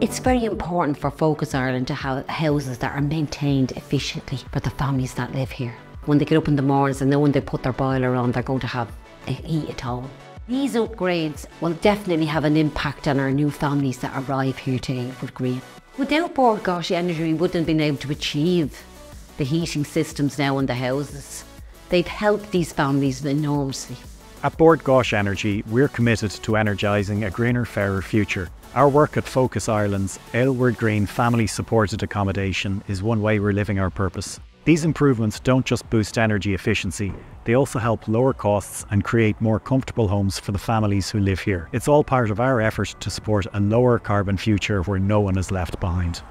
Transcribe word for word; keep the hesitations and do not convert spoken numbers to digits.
It's very important for Focus Ireland to have houses that are maintained efficiently for the families that live here. When they get up in the mornings and knowing they put their boiler on, they're going to have heat at home. These upgrades will definitely have an impact on our new families that arrive here to Aylward Green. Without Bord Gáis Energy, we wouldn't have been able to achieve the heating systems now in the houses. They've helped these families enormously. At Bord Gáis Energy, we're committed to energising a greener, fairer future. Our work at Focus Ireland's Aylward Green Family Supported Accommodation is one way we're living our purpose. These improvements don't just boost energy efficiency, they also help lower costs and create more comfortable homes for the families who live here. It's all part of our effort to support a lower carbon future where no one is left behind.